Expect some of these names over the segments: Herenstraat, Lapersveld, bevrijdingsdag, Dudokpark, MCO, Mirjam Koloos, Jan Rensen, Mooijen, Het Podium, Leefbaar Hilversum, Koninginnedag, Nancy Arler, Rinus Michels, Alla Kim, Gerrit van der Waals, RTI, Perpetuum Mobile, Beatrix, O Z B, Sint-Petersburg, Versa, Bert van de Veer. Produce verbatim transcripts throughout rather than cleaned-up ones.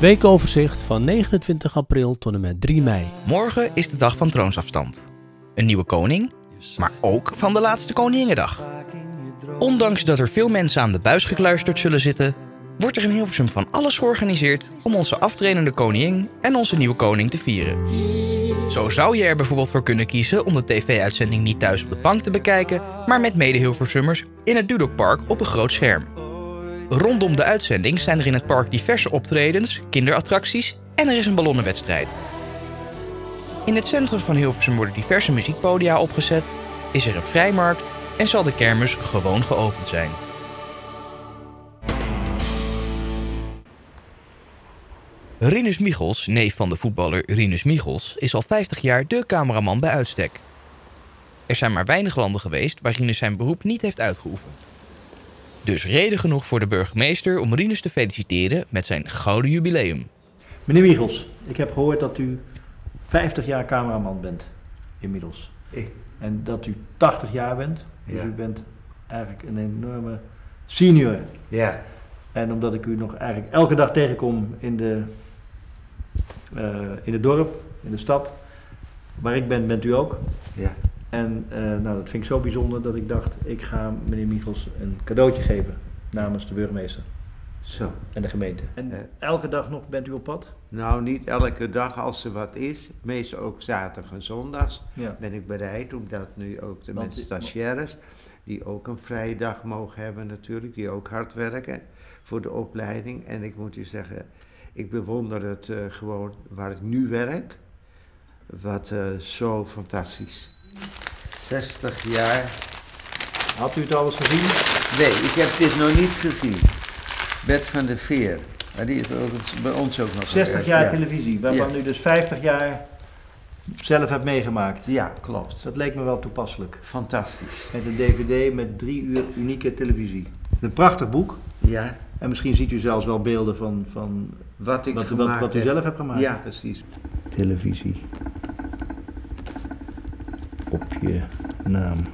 Weekoverzicht van negenentwintig april tot en met drie mei. Morgen is de dag van troonsafstand. Een nieuwe koning, maar ook van de laatste Koninginnedag. Ondanks dat er veel mensen aan de buis gekluisterd zullen zitten, wordt er in Hilversum van alles georganiseerd om onze aftredende koningin en onze nieuwe koning te vieren. Zo zou je er bijvoorbeeld voor kunnen kiezen om de tv-uitzending niet thuis op de bank te bekijken, maar met mede-Hilversummers in het Dudokpark op een groot scherm. Rondom de uitzending zijn er in het park diverse optredens, kinderattracties en er is een ballonnenwedstrijd. In het centrum van Hilversum worden diverse muziekpodia opgezet, is er een vrijmarkt en zal de kermis gewoon geopend zijn. Rinus Michels, neef van de voetballer Rinus Michels, is al vijftig jaar de cameraman bij uitstek. Er zijn maar weinig landen geweest waar Rinus zijn beroep niet heeft uitgeoefend. Dus reden genoeg voor de burgemeester om Rinus te feliciteren met zijn gouden jubileum. Meneer Michels, ik heb gehoord dat u vijftig jaar cameraman bent inmiddels. Ik. En dat u tachtig jaar bent. Dus ja. U bent eigenlijk een enorme senior. Ja. En omdat ik u nog eigenlijk elke dag tegenkom in, de, uh, in het dorp, in de stad, waar ik ben, bent u ook. Ja. En uh, nou, dat vind ik zo bijzonder dat ik dacht, ik ga meneer Michels een cadeautje geven namens de burgemeester. Zo. En de gemeente. En uh, elke dag nog bent u op pad? Nou, niet elke dag als er wat is. Meestal ook zaterdag en zondags ja. Ben ik bereid, omdat nu ook de mensen stagiaires, die ook een vrije dag mogen hebben natuurlijk, die ook hard werken voor de opleiding. En ik moet u zeggen, ik bewonder het uh, gewoon waar ik nu werk. Wat uh, zo fantastisch. zestig jaar. Had u het alles gezien? Nee, ik heb dit nog niet gezien. Bert van de Veer. Maar die is bij ons ook nog zestig jaar ja. Televisie, waarvan ja. U dus vijftig jaar zelf hebt meegemaakt. Ja, klopt. Dat leek me wel toepasselijk. Fantastisch. Met een dvd met drie uur unieke televisie. Een prachtig boek. Ja. En misschien ziet u zelfs wel beelden van, van wat, ik wat, wat, wat u zelf hebt gemaakt. Ja, precies. Televisie. Op je naam.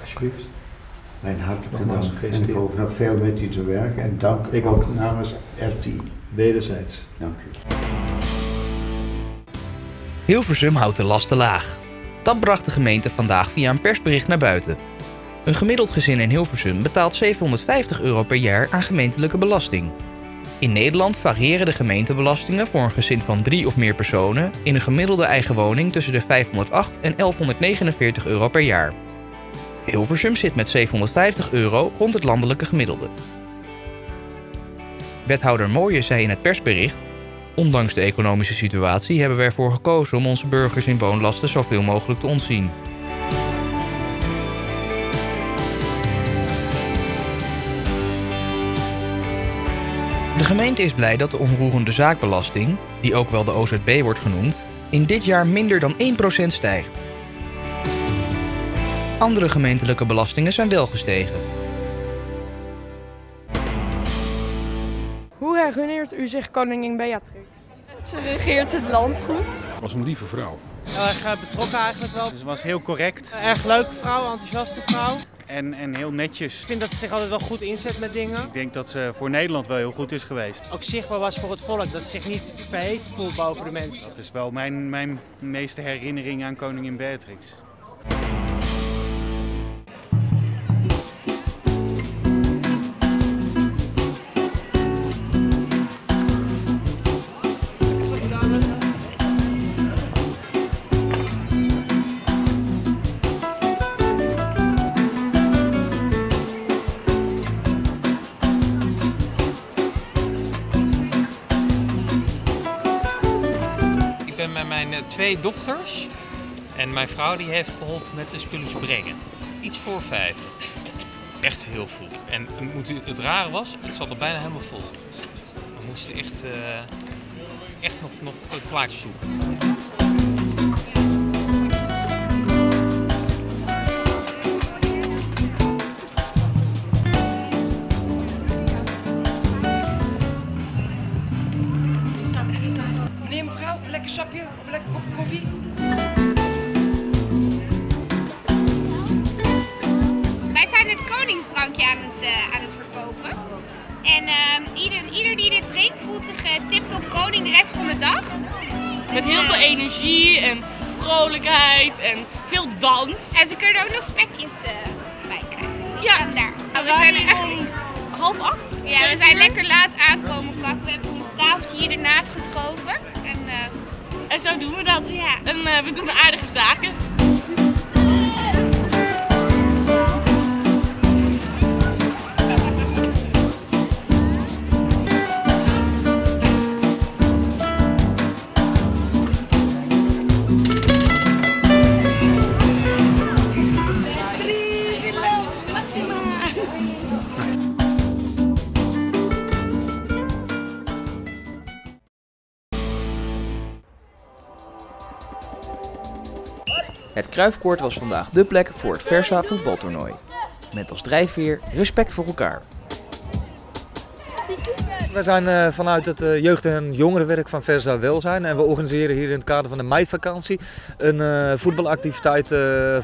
Alsjeblieft. Mijn hartelijke dank. En ik hoop nog veel met u te werken. En dank ik ook namens R T I. Wederzijds. Dank u. Hilversum houdt de lasten laag. Dat bracht de gemeente vandaag via een persbericht naar buiten. Een gemiddeld gezin in Hilversum betaalt zevenhonderdvijftig euro per jaar aan gemeentelijke belasting. In Nederland variëren de gemeentebelastingen voor een gezin van drie of meer personen in een gemiddelde eigen woning tussen de vijfhonderdacht en elfhonderdnegenenveertig euro per jaar. Hilversum zit met zevenhonderdvijftig euro rond het landelijke gemiddelde. Wethouder Mooijen zei in het persbericht: ondanks de economische situatie hebben we ervoor gekozen om onze burgers in woonlasten zoveel mogelijk te ontzien. De gemeente is blij dat de onroerende zaakbelasting, die ook wel de O Z B wordt genoemd, in dit jaar minder dan één procent stijgt. Andere gemeentelijke belastingen zijn wel gestegen. Hoe herinnert u zich koningin Beatrix? Ze regeert het land goed. Was een lieve vrouw. Heel erg betrokken eigenlijk wel. Ze was heel correct. Een erg leuke vrouw, enthousiaste vrouw. En, en heel netjes. Ik vind dat ze zich altijd wel goed inzet met dingen. Ik denk dat ze voor Nederland wel heel goed is geweest. Ook zichtbaar was voor het volk, dat ze zich niet verheven voelt boven de mensen. Dat is wel mijn, mijn meeste herinnering aan koningin Beatrix. Mijn twee dochters en mijn vrouw die heeft geholpen met de spulletjes brengen. Iets voor vijf. Echt heel vol. En het rare was, het zat er bijna helemaal vol. We moesten echt, uh, echt nog, nog het plaatje zoeken. Sapje of lekker kopje koffie. En uh, ieder, ieder die dit drinkt voelt zich uh, tip-top koning de rest van de dag. Dus, met heel uh, veel energie en vrolijkheid en veel dans. En ze kunnen ook nog spekjes uh, bij krijgen. Ja, en daar. Oh, we zijn er echt half acht. Ja, we zijn lekker laat aankomen klappen. We hebben ons tafeltje hier ernaast geschoven. En, uh, en zo doen we dat. Ja. En uh, we doen aardige zaken. Het Kruifkoord was vandaag de plek voor het Versa voetbaltoernooi. Met als drijfveer respect voor elkaar. We zijn vanuit het jeugd- en jongerenwerk van Versa Welzijn en we organiseren hier in het kader van de meivakantie een voetbalactiviteit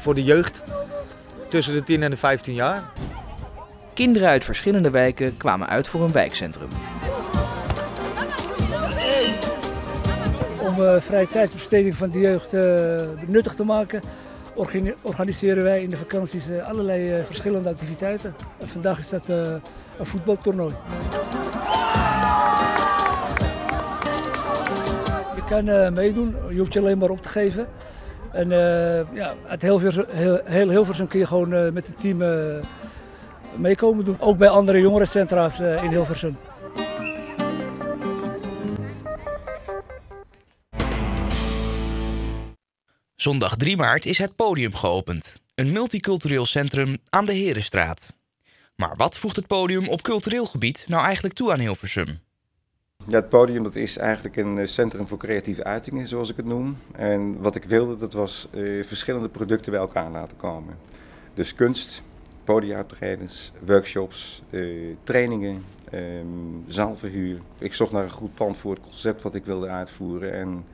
voor de jeugd tussen de tien en de vijftien jaar. Kinderen uit verschillende wijken kwamen uit voor een wijkcentrum. Om uh, vrije tijdsbesteding van de jeugd uh, nuttig te maken, orga- organiseren wij in de vakanties uh, allerlei uh, verschillende activiteiten. En vandaag is dat uh, een voetbaltoernooi. Je kan uh, meedoen, je hoeft je alleen maar op te geven. En uh, ja, uit heel veel heel, heel, heel veel kun je gewoon uh, met het team uh, meekomen doen. Ook bij andere jongerencentra's uh, in Hilversum. Zondag drie maart is het podium geopend, een multicultureel centrum aan de Herenstraat. Maar wat voegt het podium op cultureel gebied nou eigenlijk toe aan Hilversum? Ja, het podium dat is eigenlijk een centrum voor creatieve uitingen, zoals ik het noem. En wat ik wilde, dat was uh, verschillende producten bij elkaar laten komen. Dus kunst, podiaoptredens, workshops, uh, trainingen, um, zaalverhuur. Ik zocht naar een goed pand voor het concept wat ik wilde uitvoeren en...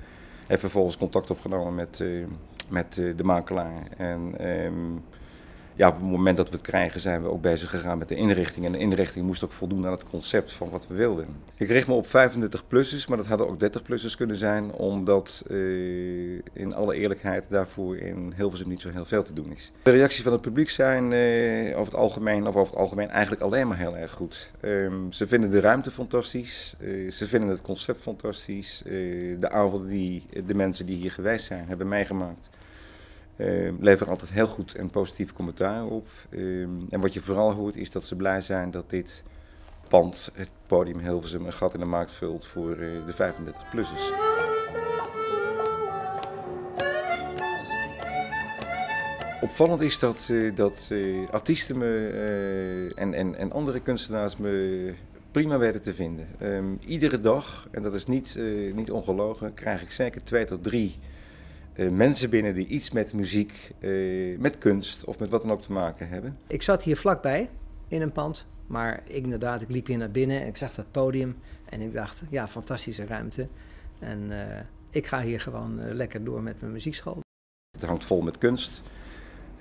En vervolgens contact opgenomen met, uh, met uh, de makelaar. En um, ja, op het moment dat we het krijgen zijn we ook bezig gegaan met de inrichting. En de inrichting moest ook voldoen aan het concept van wat we wilden. Ik richt me op vijfendertig-plussers, maar dat hadden ook dertig-plussers kunnen zijn. Omdat uh, in alle eerlijkheid daarvoor in Hilversum niet zo heel veel te doen is. De reacties van het publiek zijn uh, over het algemeen, of over het algemeen eigenlijk alleen maar heel erg goed. Um, ze vinden de ruimte fantastisch, uh, ze vinden het concept fantastisch. Uh, de avonden die de mensen die hier geweest zijn hebben meegemaakt. Uh, leveren altijd heel goed en positief commentaar op. Uh, en wat je vooral hoort is dat ze blij zijn dat dit pand, het podium Hilversum, een gat in de markt vult voor uh, de vijfendertig-plussers. Opvallend is dat, uh, dat uh, artiesten me, uh, en, en, en andere kunstenaars me prima weten te vinden. Um, iedere dag, en dat is niet, uh, niet ongelogen, krijg ik zeker twee tot drie... Uh, mensen binnen die iets met muziek, uh, met kunst of met wat dan ook te maken hebben. Ik zat hier vlakbij in een pand, maar ik, inderdaad, ik liep hier naar binnen en ik zag dat podium en ik dacht, ja, fantastische ruimte. En uh, ik ga hier gewoon uh, lekker door met mijn muziekschool. Het hangt vol met kunst.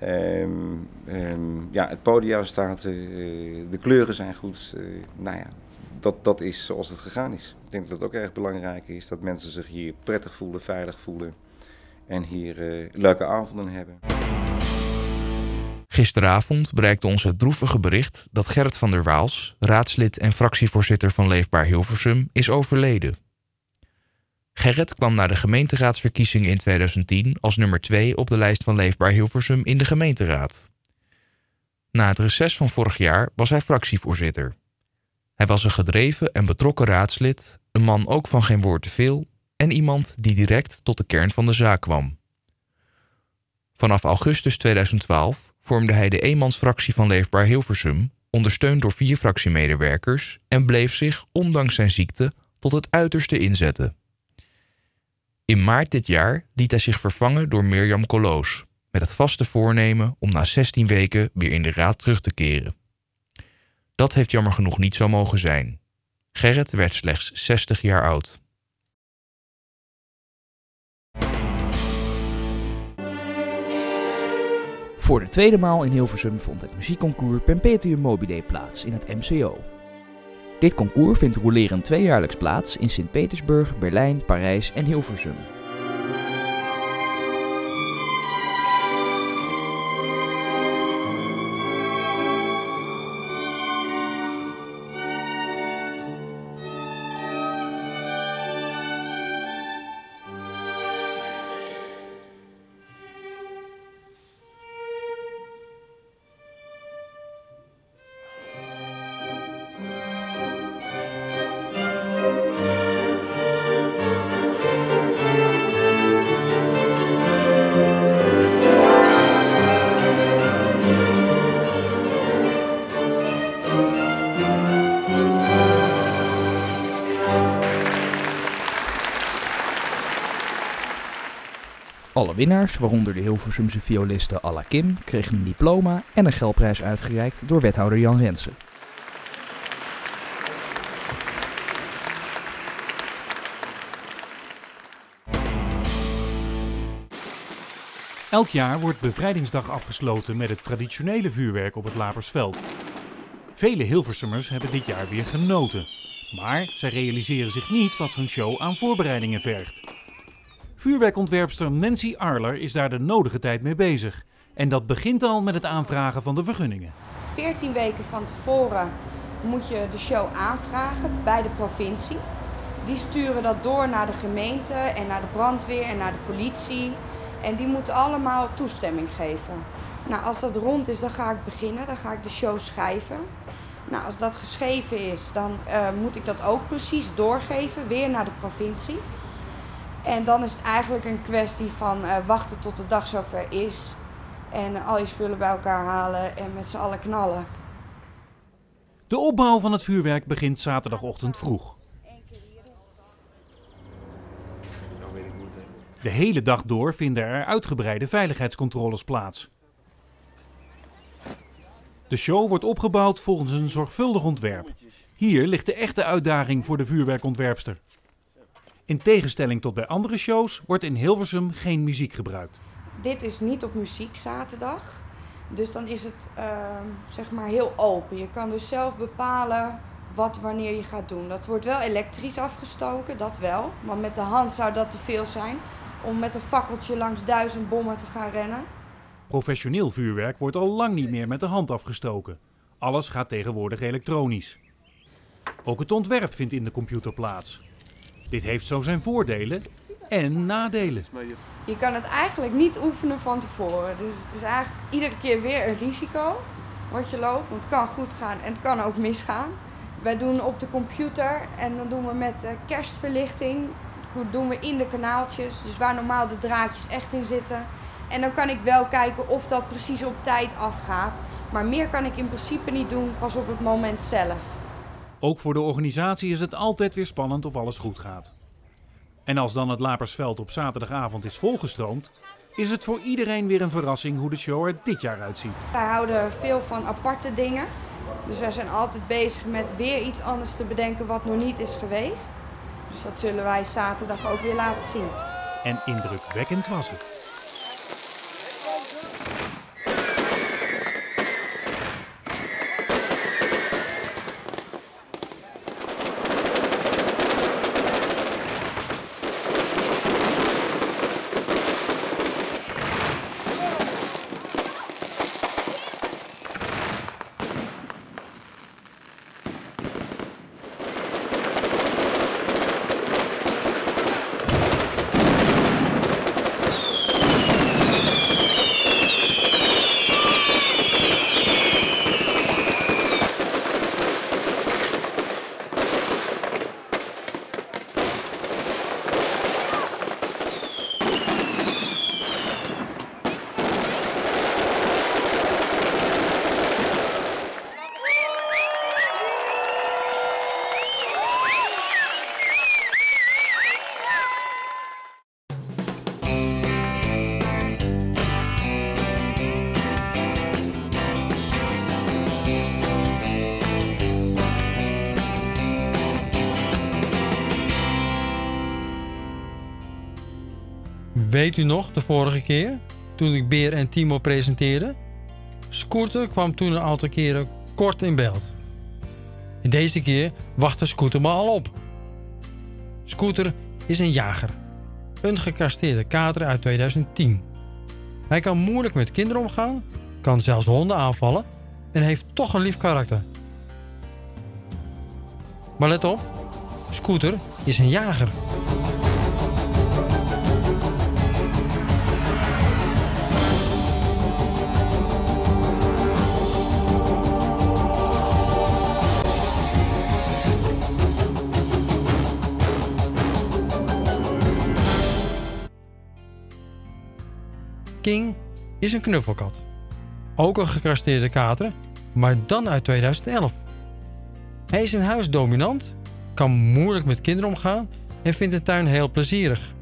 Um, um, ja, het podium staat, uh, de kleuren zijn goed. Uh, nou ja, dat, dat is zoals het gegaan is. Ik denk dat het ook erg belangrijk is dat mensen zich hier prettig voelen, veilig voelen. En hier uh, leuke avonden hebben. Gisteravond bereikte ons het droevige bericht dat Gerrit van der Waals, raadslid en fractievoorzitter van Leefbaar Hilversum, is overleden. Gerrit kwam na de gemeenteraadsverkiezingen in tweeduizend tien als nummer twee op de lijst van Leefbaar Hilversum in de gemeenteraad. Na het reces van vorig jaar was hij fractievoorzitter. Hij was een gedreven en betrokken raadslid, een man ook van geen woord te veel... en iemand die direct tot de kern van de zaak kwam. Vanaf augustus tweeduizend twaalf vormde hij de eenmansfractie van Leefbaar Hilversum, ondersteund door vier fractiemedewerkers, en bleef zich, ondanks zijn ziekte, tot het uiterste inzetten. In maart dit jaar liet hij zich vervangen door Mirjam Koloos, met het vaste voornemen om na zestien weken weer in de raad terug te keren. Dat heeft jammer genoeg niet zo mogen zijn. Gerrit werd slechts zestig jaar oud. Voor de tweede maal in Hilversum vond het muziekconcours Perpetuum Mobile plaats in het M C O. Dit concours vindt roulerend tweejaarlijks plaats in Sint-Petersburg, Berlijn, Parijs en Hilversum. Alle winnaars, waaronder de Hilversumse violiste Alla Kim, kregen een diploma en een geldprijs uitgereikt door wethouder Jan Rensen. Elk jaar wordt Bevrijdingsdag afgesloten met het traditionele vuurwerk op het Lapersveld. Vele Hilversummers hebben dit jaar weer genoten, maar zij realiseren zich niet wat zo'n show aan voorbereidingen vergt. Vuurwerkontwerpster Nancy Arler is daar de nodige tijd mee bezig. En dat begint al met het aanvragen van de vergunningen. veertien weken van tevoren moet je de show aanvragen bij de provincie. Die sturen dat door naar de gemeente en naar de brandweer en naar de politie. En die moeten allemaal toestemming geven. Nou, als dat rond is, dan ga ik beginnen. Dan ga ik de show schrijven. Nou, als dat geschreven is, dan uh, moet ik dat ook precies doorgeven, weer naar de provincie. En dan is het eigenlijk een kwestie van uh, wachten tot de dag zover is. En uh, al je spullen bij elkaar halen en met z'n allen knallen. De opbouw van het vuurwerk begint zaterdagochtend vroeg. De hele dag door vinden er uitgebreide veiligheidscontroles plaats. De show wordt opgebouwd volgens een zorgvuldig ontwerp. Hier ligt de echte uitdaging voor de vuurwerkontwerpster. In tegenstelling tot bij andere shows wordt in Hilversum geen muziek gebruikt. Dit is niet op muziek zaterdag, dus dan is het uh, zeg maar heel open. Je kan dus zelf bepalen wat wanneer je gaat doen. Dat wordt wel elektrisch afgestoken, dat wel. Maar met de hand zou dat te veel zijn om met een fakkeltje langs duizend bommen te gaan rennen. Professioneel vuurwerk wordt al lang niet meer met de hand afgestoken. Alles gaat tegenwoordig elektronisch. Ook het ontwerp vindt in de computer plaats. Dit heeft zo zijn voordelen en nadelen. Je kan het eigenlijk niet oefenen van tevoren. Dus het is eigenlijk iedere keer weer een risico wat je loopt. Want het kan goed gaan en het kan ook misgaan. Wij doen op de computer en dan doen we met kerstverlichting. Dat doen we in de kanaaltjes, dus waar normaal de draadjes echt in zitten. En dan kan ik wel kijken of dat precies op tijd afgaat. Maar meer kan ik in principe niet doen, pas op het moment zelf. Ook voor de organisatie is het altijd weer spannend of alles goed gaat. En als dan het Lapersveld op zaterdagavond is volgestroomd, is het voor iedereen weer een verrassing hoe de show er dit jaar uitziet. Wij houden veel van aparte dingen. Dus wij zijn altijd bezig met weer iets anders te bedenken wat nog niet is geweest. Dus dat zullen wij zaterdag ook weer laten zien. En indrukwekkend was het. Weet u nog, de vorige keer, toen ik Beer en Timo presenteerde? Scooter kwam toen een aantal keren kort in beeld. En deze keer wachtte Scooter me al op. Scooter is een jager. Een gekasteerde kater uit tweeduizend tien. Hij kan moeilijk met kinderen omgaan, kan zelfs honden aanvallen en heeft toch een lief karakter. Maar let op, Scooter is een jager. King is een knuffelkat. Ook een gekasteerde kater, maar dan uit tweeduizend elf. Hij is in huis dominant, kan moeilijk met kinderen omgaan en vindt de tuin heel plezierig.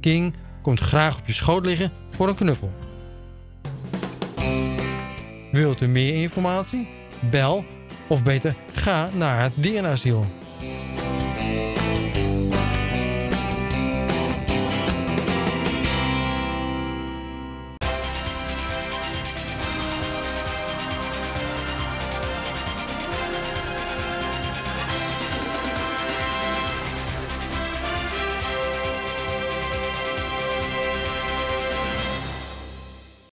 King komt graag op je schoot liggen voor een knuffel. Wilt u meer informatie? Bel of beter ga naar het dierenasiel.